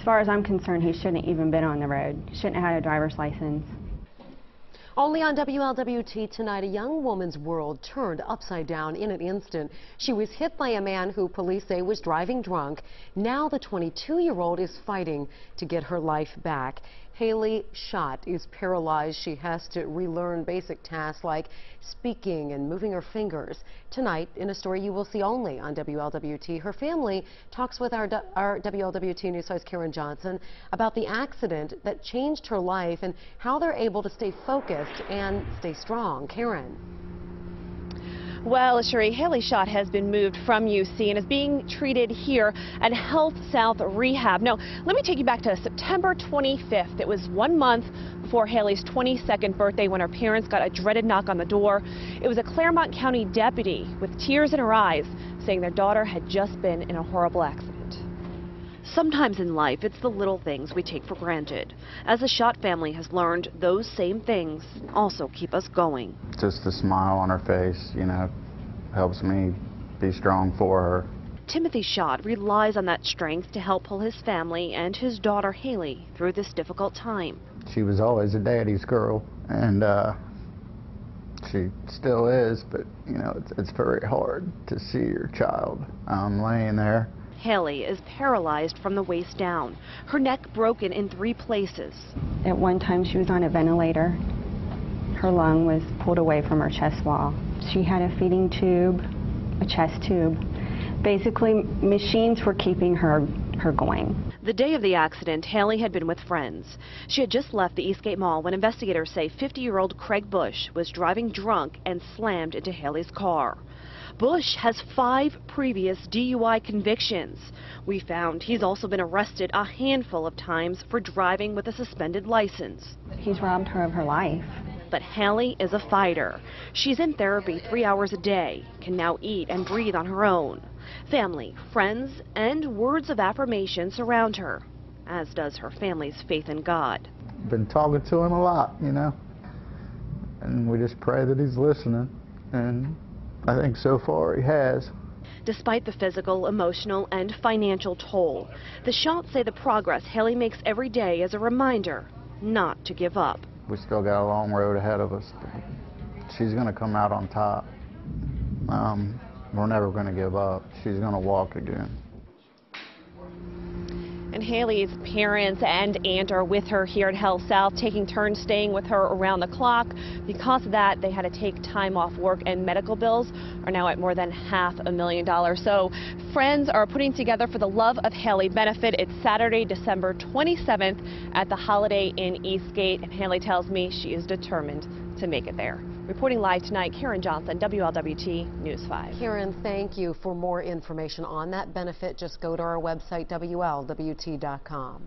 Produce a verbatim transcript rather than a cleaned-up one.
As far as I'm concerned, he shouldn't even been on the road. Shouldn't have had a driver's license. Only on W L W T tonight, a young woman's world turned upside down in an instant. She was hit by a man who police say was driving drunk. Now the twenty-two-year-old is fighting to get her life back. Haylie Schott is paralyzed. She has to relearn basic tasks like speaking and moving her fingers. Tonight, in a story you will see only on W L W T, her family talks with our, our W L W T News host Karen Johnson about the accident that changed her life and how they're able to stay focused and stay strong. Karen. Well, Sherry, Haylie Schott has been moved from U C and is being treated here at Health South Rehab. Now, let me take you back to September twenty-fifth. It was one month before Haylie's twenty-second birthday when her parents got a dreaded knock on the door. It was a Clermont County deputy with tears in her eyes saying their daughter had just been in a horrible accident. Sometimes in life, it's the little things we take for granted. As the Schott family has learned, those same things also keep us going. Just the smile on her face, you know, helps me be strong for her. Timothy Schott relies on that strength to help pull his family and his daughter Haylie through this difficult time. She was always a daddy's girl, and uh, she still is, but, you know, it's, it's very hard to see your child um, laying there. Haylie is paralyzed from the waist down, her neck broken in three places. At one time she was on a ventilator. Her lung was pulled away from her chest wall. She had a feeding tube, a chest tube. Basically, machines were keeping her, her going. The day of the accident, Haylie had been with friends. She had just left the Eastgate Mall when investigators say fifty-year-old Craig Bush was driving drunk and slammed into Haylie's car. Bush has five previous D U I convictions. We found he's also been arrested a handful of times for driving with a suspended license. He's robbed her of her life. But Haylie is a fighter. She's in therapy three hours a day, can now eat and breathe on her own. Family, friends, and words of affirmation surround her, as does her family's faith in God. Been talking to him a lot, you know, and we just pray that he's listening, and I think so far he has. Despite the physical, emotional, and financial toll, the Schotts say the progress Haylie makes every day is a reminder not to give up. We still got a long road ahead of us. She's going to come out on top. Um, we're never going to give up. She's going to walk again. And Haylie's parents and aunt are with her here at Health South, taking turns staying with her around the clock. Because of that, they had to take time off work, and medical bills are now at more than half a million dollars. So friends are putting together for the Love of Haylie benefit. It's Saturday, December twenty-seventh at the Holiday Inn Eastgate, and Haylie tells me she is determined to make it there. Reporting live tonight, Karen Johnson, W L W T News five. Karen, thank you. For more information on that benefit, just go to our website, W L W T dot com.